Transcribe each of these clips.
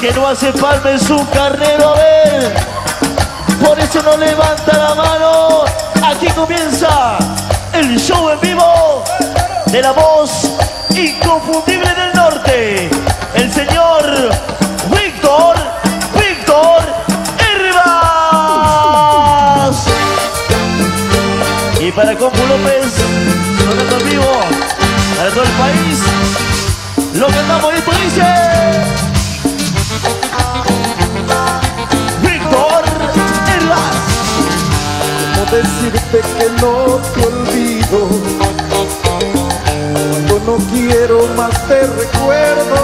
que no hace palma es un carnero, a ver. Por eso no levanta la mano. Aquí comienza el show en vivo de la voz inconfundible del norte, el señor Víctor Herbas. Y para Compo López, sonando en vivo para todo el país, lo cantamos y esto dice... Decirte que no te olvido, cuando no quiero más te recuerdo.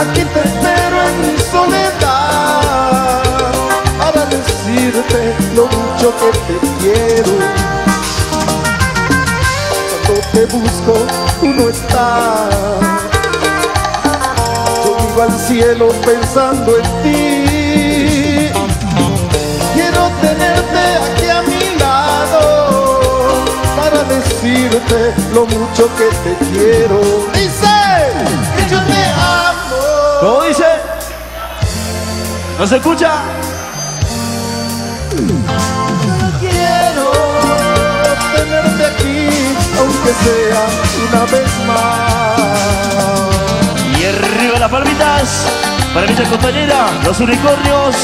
Aquí te espero en mi soledad para decirte lo mucho que te quiero. Cuando te busco tú no estás, yo vivo al cielo pensando en ti. Tenerte aquí a mi lado para decirte lo mucho que te quiero. Dice que yo te amo. ¿Cómo dice? ¿No se escucha? Quiero tenerte aquí, aunque sea una vez más. Y arriba las palmitas para mi compañera, los unicornios.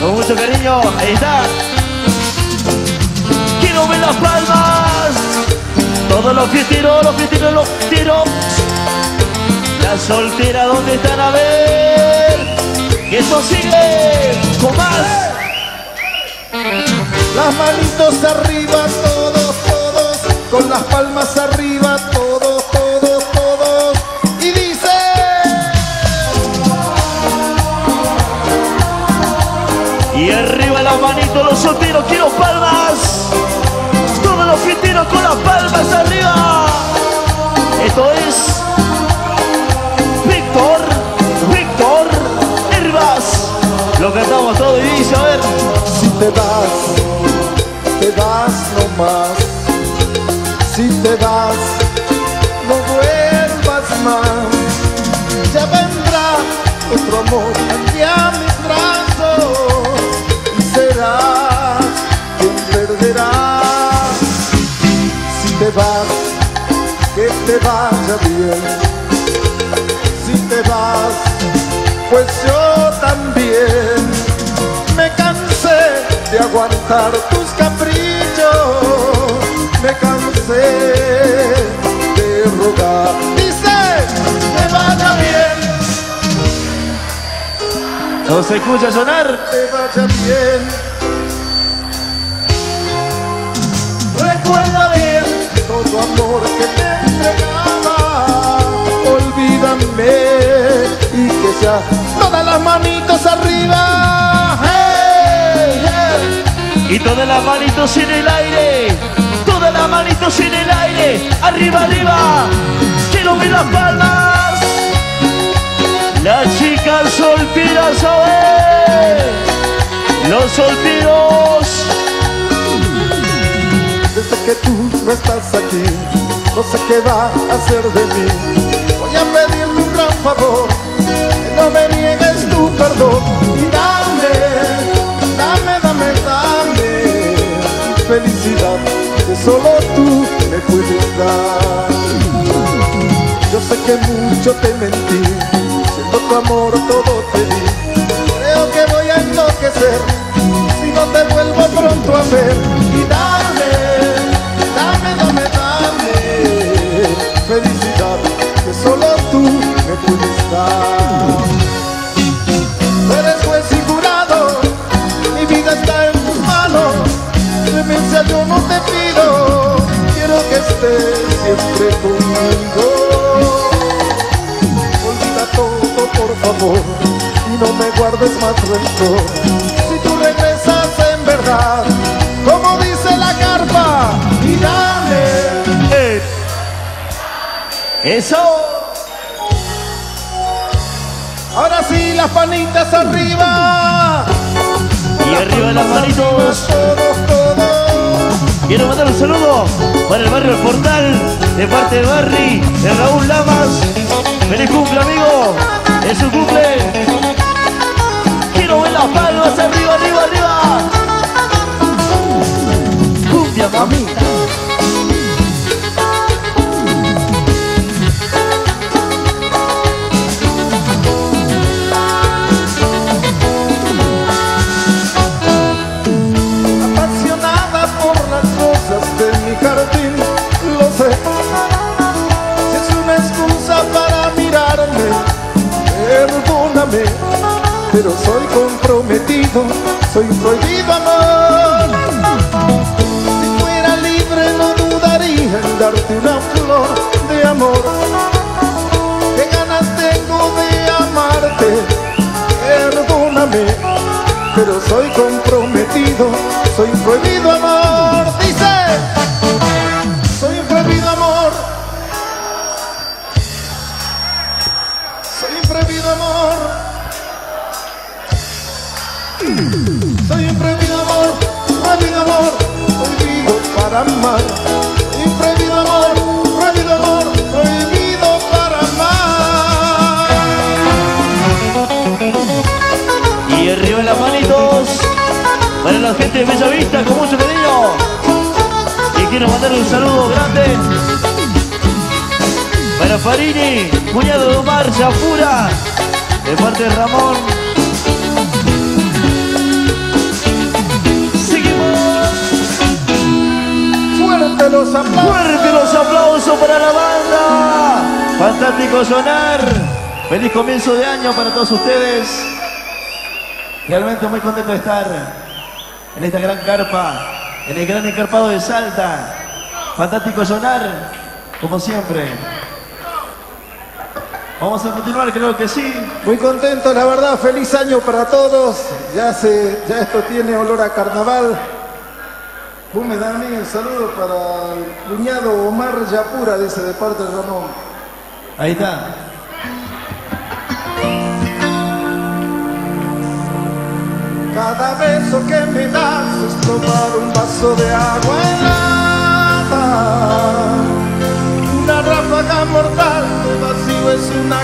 Con mucho cariño, ahí está. Quiero ver las palmas. Todos los que tiro. La soltera, ¿dónde están? A ver. Y eso sigue con más. Las manitos arriba, todos, todos. Con las palmas arriba, todos, todos, todos. Y dice... Y arriba las manitos, los solteros, quiero palmas. Todos los fiesteros con las palmas arriba. Esto es Víctor Herbas. Lo cantamos todo y dice, a ver. Si te vas nomás. Si te vas, no vuelvas más. Ya vendrá otro amor aquí a mis brazos. Serás quien perderás. Si te vas, que te vaya bien. Si te vas, pues yo también. Me cansé de aguantar tus caprichos. Me cansé de rogar. Dice, te vaya bien. No se escucha sonar. Te vaya bien. Recuerda bien todo amor que te entregaba. Olvídame y que sea. Todas las manitos arriba. Hey, hey. Y todas las manitos en el aire. Todas las manitos en el aire. Arriba, arriba. Quiero ver las palmas. Las chicas solteras, a ver, los solteros. Desde que tú no estás aquí, no sé qué va a hacer de mí. Voy a pedirte un gran favor, que no me niegues tu perdón. Y dame felicidad que solo tú me puedes dar. Yo sé que mucho te mentí. Tu amor todo te di. Creo que voy a enloquecer si no te vuelvo pronto a ver. Y dame felicidad que solo tú me puedes dar. Tú eres juez y jurado, mi vida está en tus manos. Clemencia yo no te pido, quiero que estés siempre conmigo. Por favor, y no me guardes más rencor. Si tú regresas en verdad, como dice la carpa, y dame eso. Ahora sí, las panitas arriba. Y arriba las manitos. Todos, todos. Y Quiero mandar un saludo para el barrio El Portal, de parte de Barry, de Raúl Lamas. ¡Feliz cumple, amigo! ¡Es su cumple! ¡Quiero ver las palmas arriba, arriba, arriba! ¡Cumbia, mamita! Pero soy comprometido, soy un prohibido amor. Si fuera libre no dudaría en darte una flor de amor. Qué ganas tengo de amarte, perdóname, pero soy comprometido, soy un prohibido amor. Dice, soy un prohibido amor, soy un prohibido amor. Soy un prohibido amor, prohibido para amar. Prohibido amor, prohibido para amar. Y arriba en las manitos, para la gente de Bella Vista, con mucho cariño. Y quiero mandarle un saludo grande para Farini, cuñado de Omar Yapura, de parte de Ramón. Fuerte los aplausos para la banda. Fantástico sonar. Feliz comienzo de año para todos ustedes. Realmente muy contento de estar en esta gran carpa, en el gran encarpado de Salta. Fantástico sonar, como siempre. Vamos a continuar, creo que sí. Muy contento, la verdad, feliz año para todos. Ya esto tiene olor a carnaval. Me da a mí el saludo para el cuñado Omar Yapura, dice, de parte de Ramón. Ahí está. Cada beso que me das es tomar un vaso de agua helada. Una ráfaga mortal de vacío es una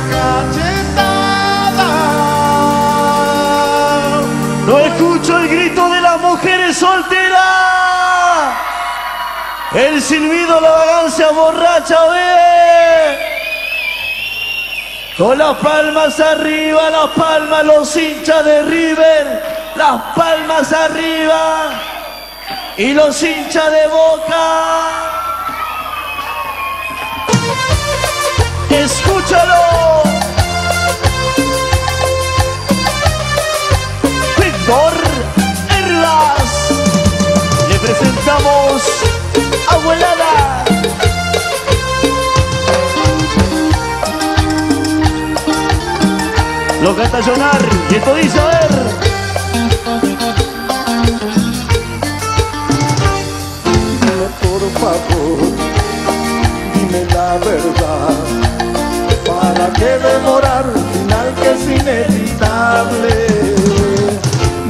cachetada. No escucho el grito de las mujeres solteras. El silbido, la vagancia borracha de... Con las palmas arriba, las palmas, los hinchas de River. Las palmas arriba. Y los hinchas de Boca. Escúchalo. Víctor Herbas. Le presentamos... Abuelada. Lo canta Sonar y esto dice, a ver. Dime por favor, dime la verdad. ¿Para qué demorar un final que es inevitable?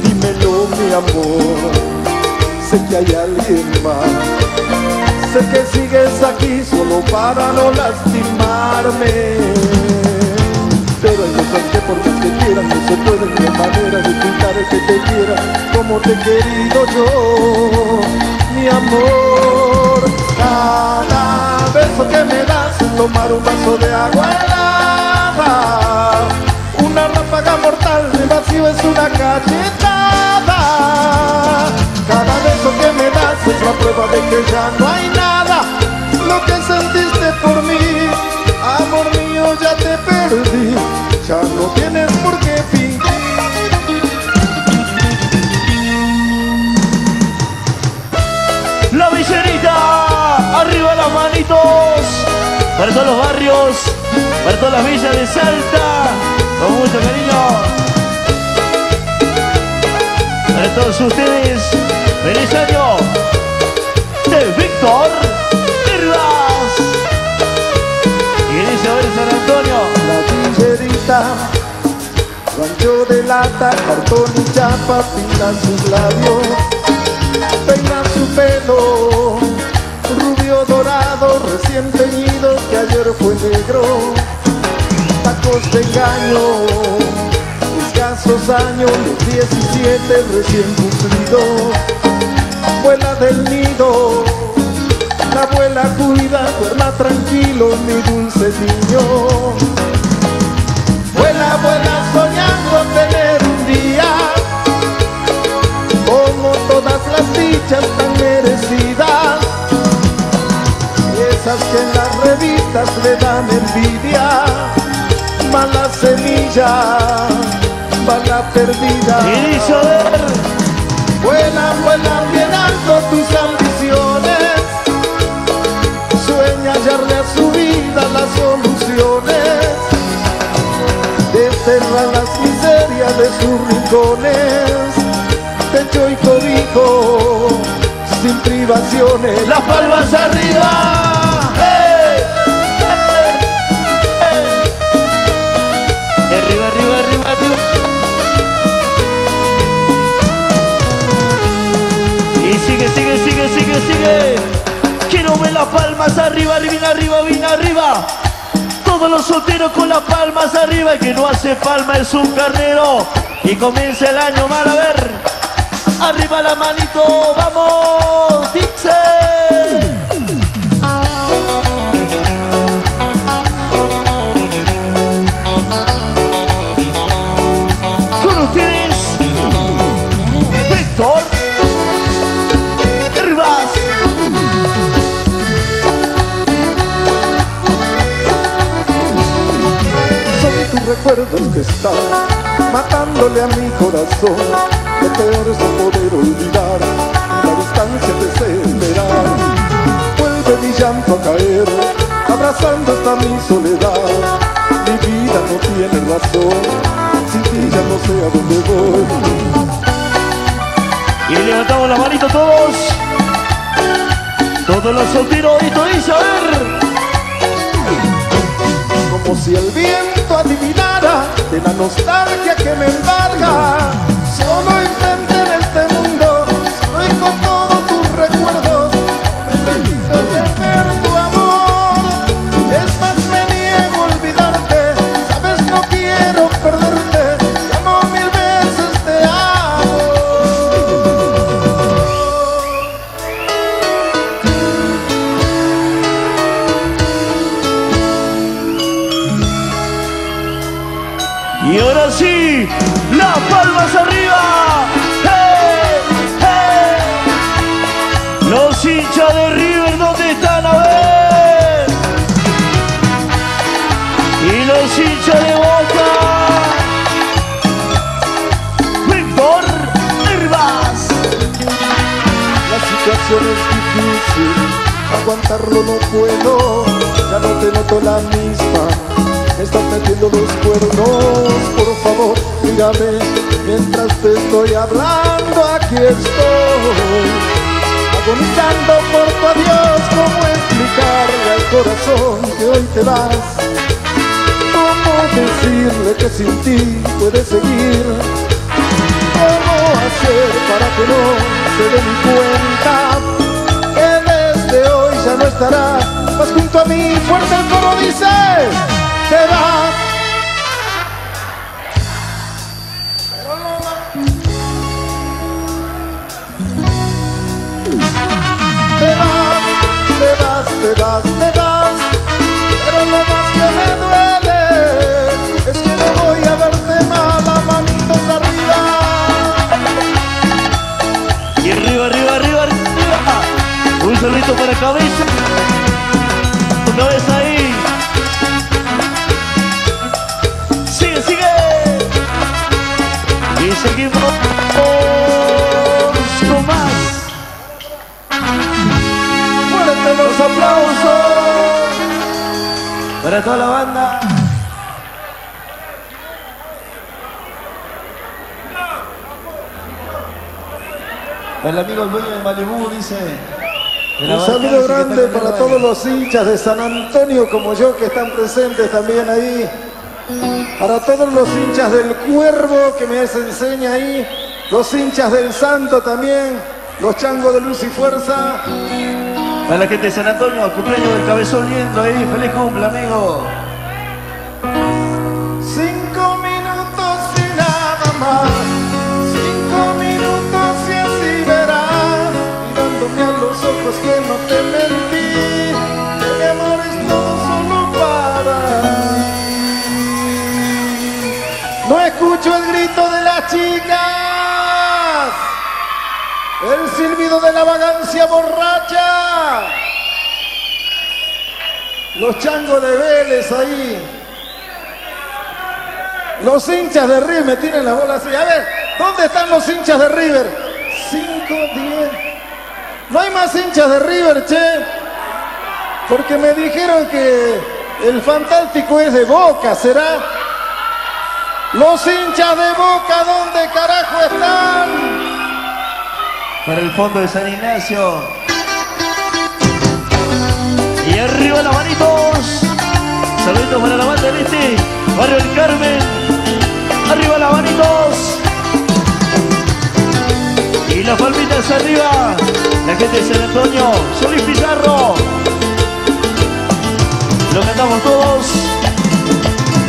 Dímelo mi amor, sé que hay alguien más. Sé que sigues aquí solo para no lastimarme. Pero hay cosas que por más que quieras no se pueden, de manera de pintar que te quiera como te he querido yo, mi amor. Cada beso que me das es tomar un vaso de agua helada. Una ráfaga mortal de vacío es una cachetada. Cada beso que me das es la prueba de que ya no hay nada. Lo que sentiste por mí, amor mío, ya te perdí. Ya no tienes por qué fingir. La viserita, arriba las manitos. Para todos los barrios, para todas las villas de Salta. Con mucho cariño. Para todos ustedes. ¡Feliz año de Víctor Herbas! Y dice a ver San Antonio. La villerita, rancho de lata, cartón y chapa, pinta sus labios, peina su pelo, bien teñido que ayer fue negro. Tacos de engaño, escasos años, los 17 recién cumplidos. Abuela del nido, la abuela cuida, duerma tranquilo mi dulce niño. Abuela, abuela, soñando tener un día como todas las dichas tan merecidas, esas que en las revistas le dan envidia, mala semilla, bala perdida. Y dice, a ver, vuela, vuela, bien alto tus ambiciones, sueña hallarle a su vida las soluciones, desterra las miserias de sus rincones, techo y cobijo, sin privaciones. Las palmas arriba. Sigue, sigue, sigue, sigue. Quiero ver las palmas arriba, arriba, arriba, arriba, arriba. Todos los solteros con las palmas arriba. El que no hace palma es un carnero. Y comienza el año mal, a ver. Arriba la manito, vamos, dice. Con ustedes, Víctor Herbas. Son tus recuerdos que están matándole a mi corazón. No quiero poder olvidar la distancia de desesperar. Vuelve mi llanto a caer, abrazando hasta mi soledad. Mi vida no tiene razón, sin ti ya no sé a dónde voy. Y levantamos las manitos todos, todos los solteros, y todo hizo, a ver. Como si el viento adivinara de la nostalgia que me embarga. Solo intenté en este mundo, estoy con todos tus recuerdos. Me permito perder tu amor, es más me niego a olvidarte. Sabes no quiero perderte, te amo mil veces, te amo. Y ahora sí, las palmas arriba. Hincha de River, ¿dónde están? A ver. Y los hinchas de Boca. Víctor Herbas. La situación es difícil, aguantarlo no puedo. Ya no te noto la misma, me estás metiendo los cuernos. Por favor, dígame, mientras te estoy hablando, aquí estoy. Agonizando por tu adiós, cómo explicarle al corazón que hoy te vas, cómo decirle que sin ti puedes seguir, cómo hacer para que no se dé mi cuenta, que desde hoy ya no estará más junto a mí. Fuerte el coro dice, te vas. Te vas, te vas, pero lo más que me duele es que no voy a verte más. Las manitos arriba. Y arriba, arriba, arriba, arriba. Un cerrito para cabeza. Tu cabeza ahí. Sigue, sigue. Y seguimos con más. Los aplausos para toda la banda. El amigo Luis de Malibu dice: un saludo grande para todos los hinchas de San Antonio como yo que están presentes también ahí. Para todos los hinchas del Cuervo que me enseña ahí. Los hinchas del Santo también. Los changos de luz y fuerza. A la gente de San Antonio, al cumpleaños del Cabezón lindo ahí. ¡Feliz cumple, amigo! 5 minutos y nada más. 5 minutos y así verás, mirándome a los ojos que no te mentí, que mi amor es todo solo para ti. No escucho el grito de las chicas, el silbido de la vagancia borracha, los changos de Vélez ahí. Los hinchas de River me tienen la bola así. A ver, ¿dónde están los hinchas de River? 5, 10. No hay más hinchas de River, che. Porque me dijeron que el fantástico es de Boca, ¿será? Los hinchas de Boca, ¿dónde carajo están? Para el fondo de San Ignacio. Y arriba los manitos. Saludos para la banda de este barrio del Carmen. Arriba Labanitos y las palmitas arriba, la gente de San Antonio, Luis Pizarro. Lo cantamos todos,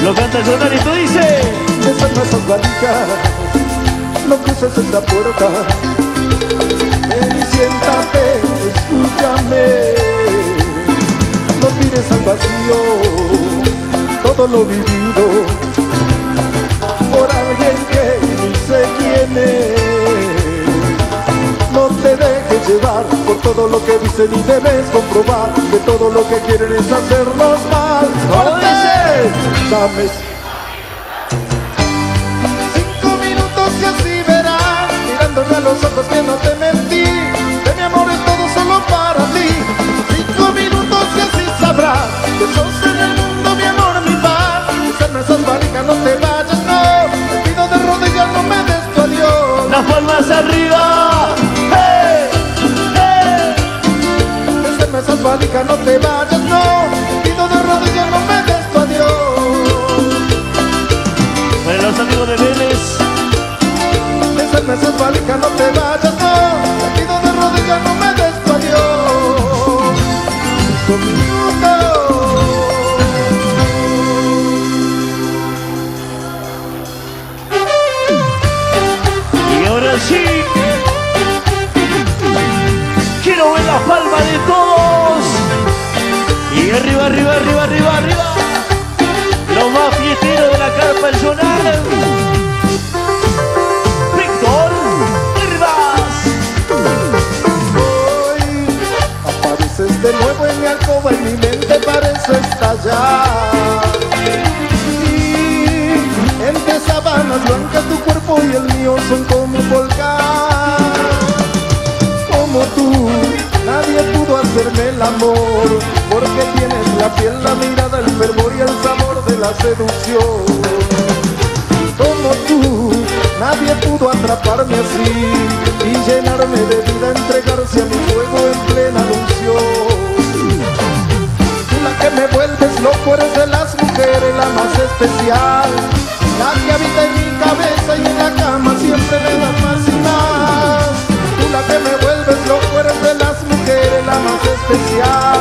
lo canta el sonar y tú dice: esa no es orgánica, lo que usas es la puerta. Ven y siéntate, escúchame, no mires al vacío, todo lo vivido. Por alguien que ni sé quién es. No te dejes llevar por todo lo que dicen y debes comprobar que todo lo que quieren es hacernos mal. ¡Ahora dices! ¡Sabes! 5 minutos y así verás, mirándome a los ojos que no te mentí, que mi amor es todo solo para ti. 5 minutos y así sabrás que sos en el mundo mi amor, mi paz. Esa no es orgánica, no te vayas. Las palmas arriba, hey, hey. Desde mesa fálica no te vayas, no. Pido de rodillas, no me des tu adiós. Para los amigos de Vélez. Desde mesa fálica no te vayas, no. Pido de rodillas, no me des tu adiós. 5 minutos. Sí. Quiero ver las palmas de todos. Y arriba, arriba, arriba, arriba, arriba. Los más fiesteros de la carpa del sonar. Víctor Herbas. Hoy apareces de nuevo en mi alcoba y mi mente parece estallar. Entre sábanas blancas tu cuerpo y el mío son como un volcán. Como tú, nadie pudo hacerme el amor, porque tienes la piel, la mirada, el fervor y el sabor de la seducción. Como tú, nadie pudo atraparme así y llenarme de vida, entregarse a mi fuego en plena ilusión. Tú la que me vuelves loco, eres de las mujeres la más especial, la que habita en mi cabeza y en la cama siempre me da más y más. Tú la que me vuelves loco, eres de las mujeres la más especial,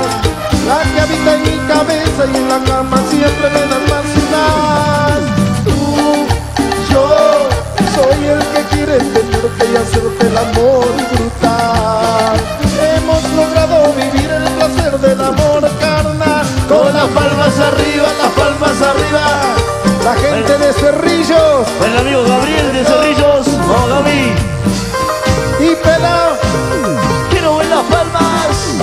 la que habita en mi cabeza y en la cama siempre me da más y más. Tú, yo, soy el que quiere tenerte y hacerte el amor brutal. Hemos logrado vivir el placer del amor carnal. Con las palmas arriba, las palmas arriba. La gente de Cerrillos. El amigo Gabriel de Cerrillos. No, Gaby. Y pelao. Quiero ver las palmas.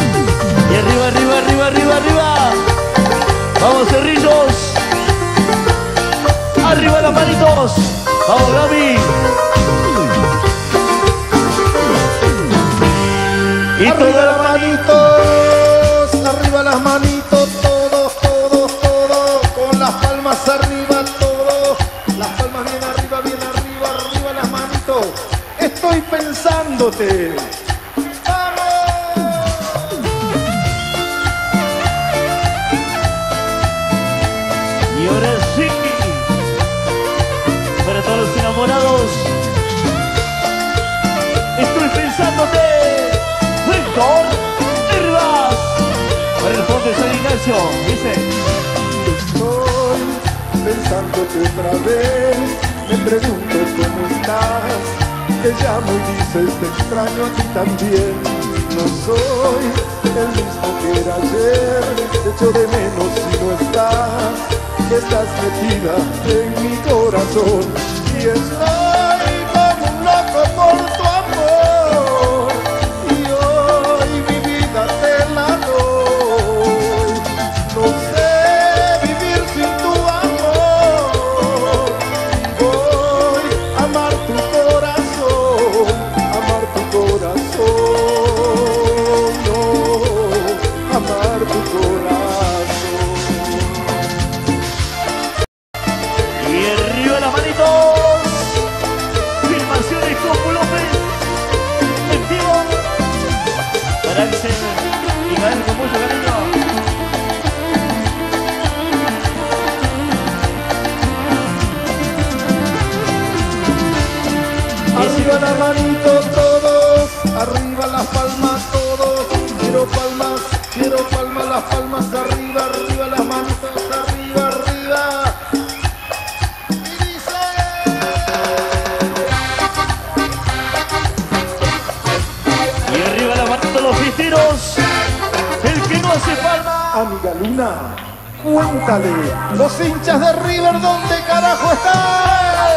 Y arriba, arriba, arriba, arriba, arriba. Vamos, Cerrillos. Arriba las manitos. Vamos, Gaby. Y arriba las manitos. Arriba las manitos. Todos, todos, todos. Con las palmas arriba. Estoy pensándote. ¡Vamos! Y ahora sí, para todos los enamorados, estoy pensándote, Víctor Herbas. canción, dice: estoy pensándote otra vez, me pregunto cómo estás, te llamo y dices te extraño a ti también. No soy el mismo que era ayer, te echo de menos si no estás, estás metida en mi corazón y estoy como un loco por tu amor y hoy mi vida te la doy. No sé vivir sin tu amor, voy a amar tu corazón, amar tu corazón, no, amar tu corazón. Y el río de las manitos. Compo López, efectivo, para Vicente y Gabriel con mucho cariño. Arriba las manitos todos, arriba las palmas todos, quiero palmas, las palmas arriba, arriba las manitos arriba, arriba. El que no hace palma. Amiga Luna, cuéntale, los hinchas de River, ¿dónde carajo están?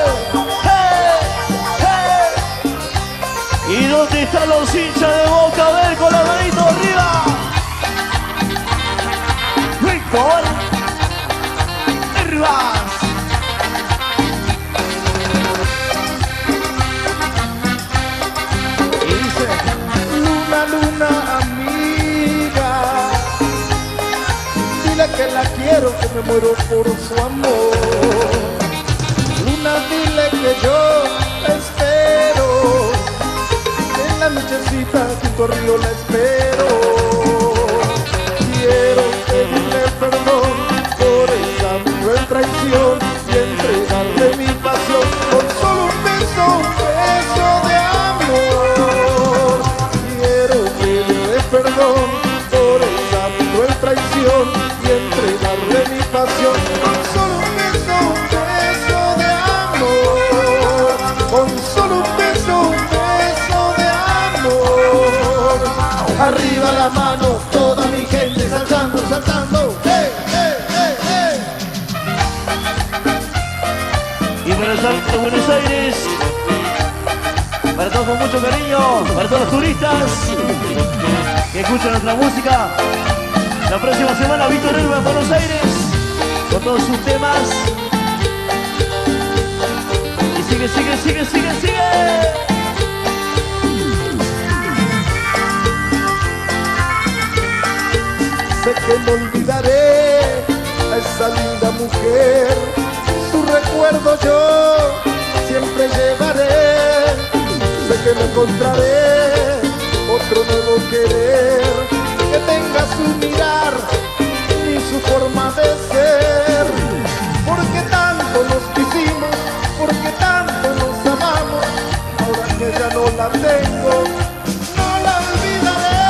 ¡Hey! ¡Hey! ¿Y dónde están los hinchas de Boca? A ver, con la manito arriba. Víctor Herbas. Y dice: Luna, Luna, que la quiero, que me muero por su amor. Luna, dile que yo la espero, en la nochecita junto al río la espero. Quiero pedirle perdón por esa cruel traición y entregarle mi pasión con solo un beso, un beso de amor. Quiero pedirle perdón por esa cruel traición y entregarle mi pasión con solo un beso de amor, con solo un beso de amor. Arriba las manos, toda mi gente saltando, saltando. ¡Hey, hey, hey, hey! Y Buenos Aires, para todos con mucho cariño, para todos los turistas que escuchan nuestra música. La próxima semana, Víctor Herbas en Buenos Aires, con todos sus temas. Y sigue, sigue, sigue, sigue, sigue. Sé que no olvidaré a esa linda mujer, su recuerdo yo siempre llevaré. Sé que no encontraré otro nuevo querer que tenga su mirar ni su forma de ser, porque tanto nos quisimos, porque tanto nos amamos, ahora que ya no la tengo, no la olvidaré,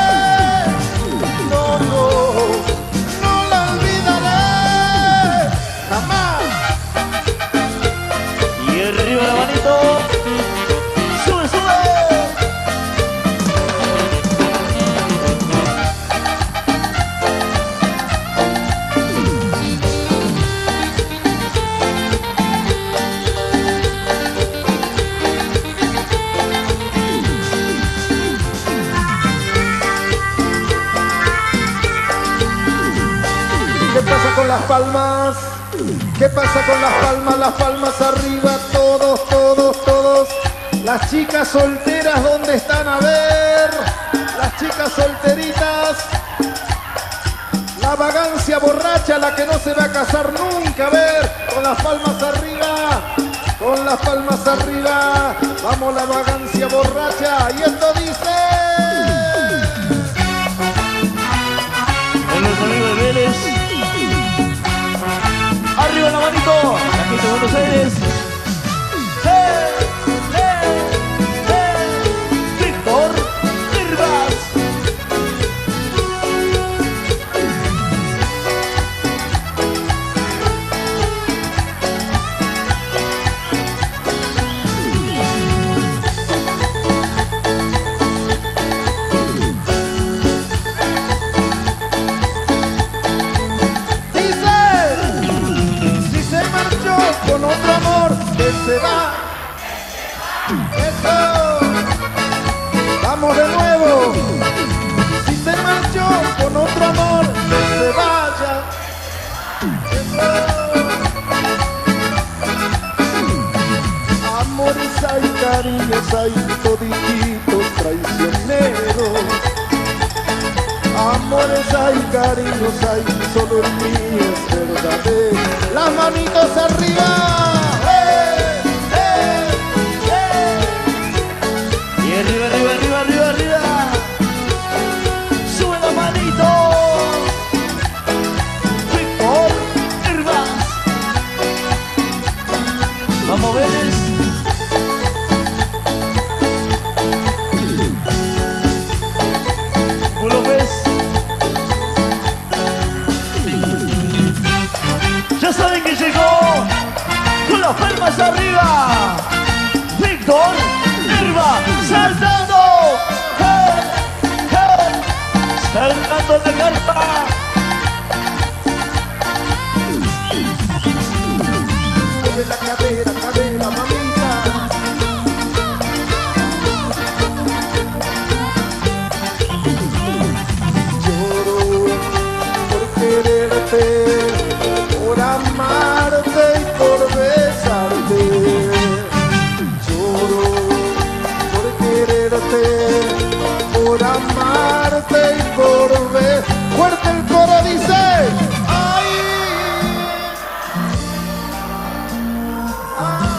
no, no, no la olvidaré, jamás. Y arriba la manito. Las palmas, ¿qué pasa con las palmas? Las palmas arriba, todos, todos, todos. Las chicas solteras, ¿dónde están? A ver, las chicas solteritas. La vagancia borracha, la que no se va a casar nunca. A ver, con las palmas arriba, con las palmas arriba. Vamos, la vagancia borracha. Y esto dice: en los amigos de Vélez. ¡Arriba la manito! La gente de Buenos Aires. ¡Eh! ¡Eh! ¡Eh! ¡Víctor Herbas! ¡Eso! ¡Vamos de nuevo! Si se marchó con otro amor, que se vaya. ¡Eso! Amores hay, cariños hay, todititos traicioneros. Amores hay, cariños hay, solo el mío es verdadero. ¡Las manitos arriba! ¡Arriba, arriba, arriba, arriba, arriba! ¡Sube la manito! ¡Víctor Herbas! ¡Vamos, Vélez! ¡Compo López! ¡Ya saben que llegó! ¡Con las palmas arriba! ¡Víctor! ¡Saltando! ¡Hey! ¡Hey! ¡Saltando la carpa! Mueve la cadera, cadera, mamita. Lloro por quererte, por amarte y por besarte. Por amarte y por ver. Fuerte el coro dice: ¡ay! ¡Ay!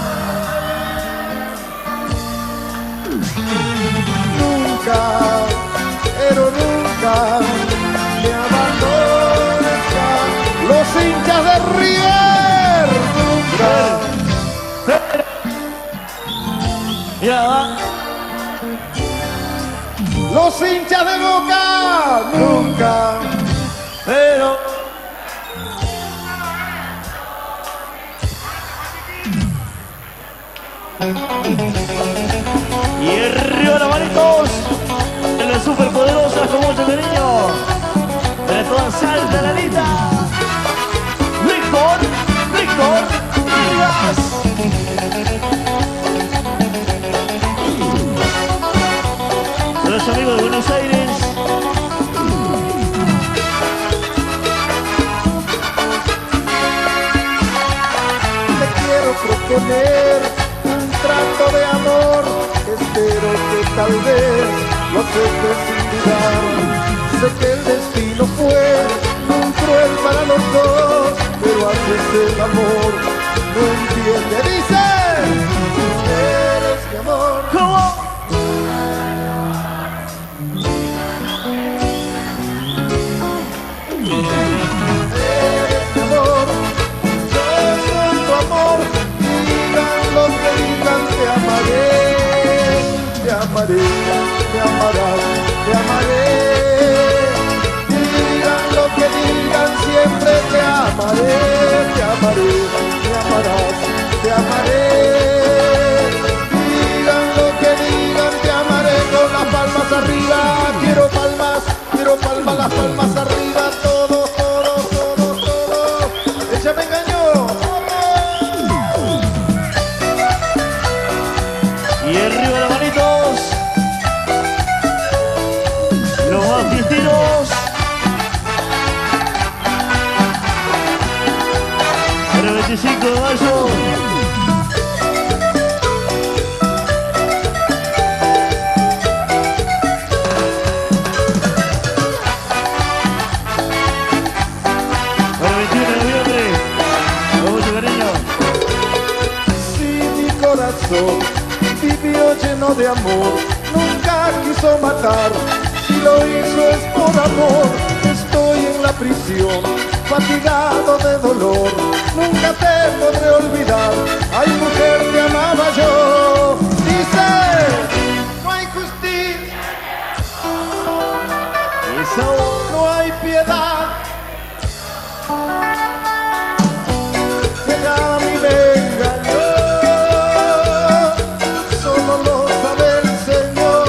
Nunca, pero nunca me abandones. Los hinchas de River. Nunca. Ya. Los hinchas de Boca, nunca, pero... Y arriba Labanitos, en las superpoderosas con mucho cariño, de toda Salta, la lista. Víctor, Víctor, Herbas. Los amigos de Buenos Aires. Te quiero proponer un trato de amor. Espero que tal vez lo aceptes sin dudar. Sé que el destino fue muy cruel para los dos, pero a veces el amor no entiende. Dice: eres mi amor. ¿Cómo? Te amaré, te amarás, te amaré. Digan lo que digan, siempre te amaré, te amaré, te amarás, te amaré. Digan lo que digan, te amaré con las palmas arriba. Quiero palmas, las palmas arriba, todo, todo, todo, todo. Ella me engañó. Y arriba la manito. Para 25 de mayo. Para 21 de noviembre. Con mucho cariño. Si mi corazón vivió lleno de amor, nunca quiso matar. Lo hizo es por amor, estoy en la prisión, fatigado de dolor, nunca te podré olvidar, ay mujer, te amaba yo. Dice, no hay justicia, no hay piedad, que ya me engañó, solo lo sabe el Señor.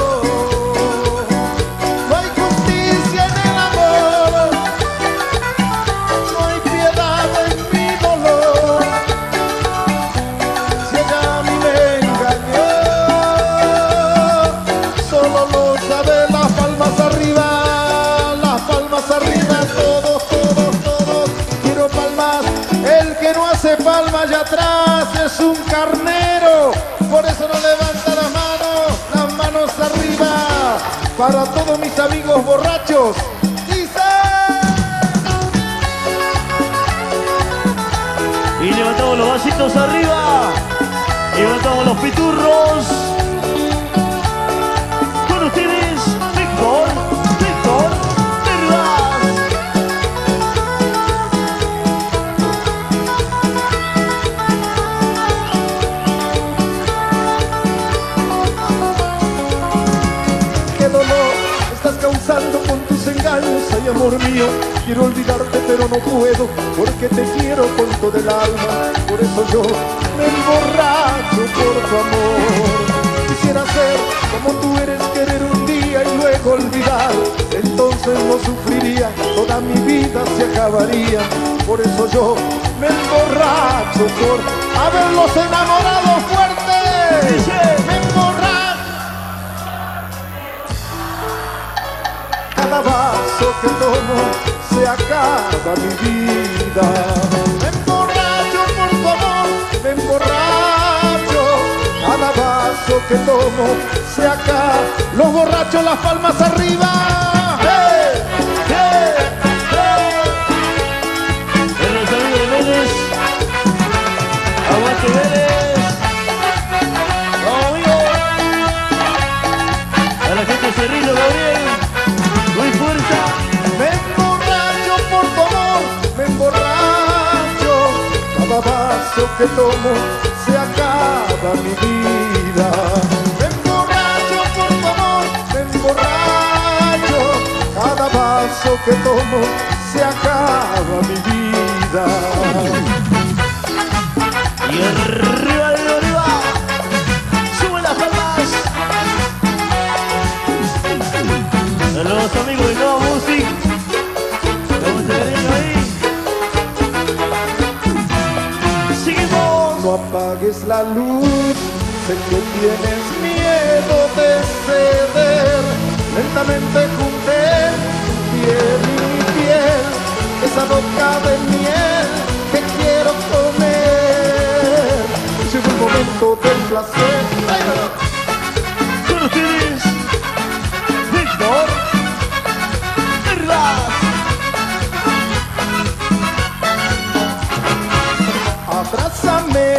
para todos mis amigos borrachos. Dice. Y levantamos los vasitos arriba. Y levantamos los piturros. Con ustedes, Víctor Herbas. Qué dolor estás causando con tus engaños. Ay, amor mío, quiero olvidarte pero no puedo, porque te quiero con todo el alma. Por eso yo me emborracho por tu amor. Quisiera ser como tú eres, querer un día y luego olvidar. Entonces no sufriría, toda mi vida se acabaría. Por eso yo me emborracho por haberlos enamorado fuerte. Me emborracho. Cada vaso que tomo se acaba mi vida. Que tomo se acaba. Los borrachos, las palmas arriba. ¡Hey! ¡Hey! ¡Hey! En el camino de Vélez. Aguante Vélez. ¡Vamos, amigo! A la gente de Cerrillos, Gabriel. Muy fuerza. Me emborracho por tu amor. Me emborracho. Cada vaso que tomo se acaba mi vida. Me emborracho por tu amor, me emborracho. Cada vaso que tomo se acaba mi vida. Y arriba, arriba, arriba. Suben las palmas. Saludos amigos de Nueva Music. ¿Cómo te cariño ahí? Seguimos. No apagues la luz. Sé que tienes miedo de ceder. Lentamente junté piel y piel, esa boca de miel que quiero comer. Llegó el momento del placer. Con ustedes, Víctor Herbas. Abrázame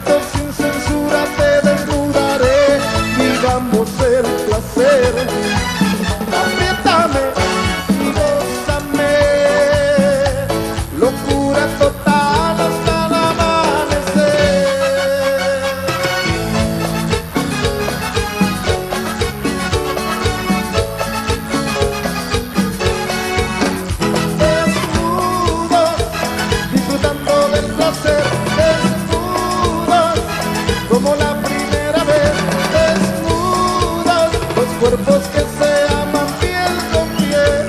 sin censura. Te desnudaré, digamos el placer. Apriétame y gózame. Locura total hasta el amanecer. Desnudos, disfrutando del placer. Como la primera vez, desnudos, los cuerpos que se aman piel con piel.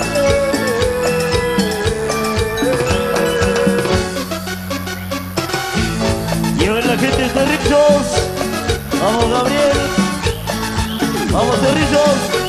Y a ver la gente de Cerrillos. Vamos Gabriel. Vamos Cerrillos.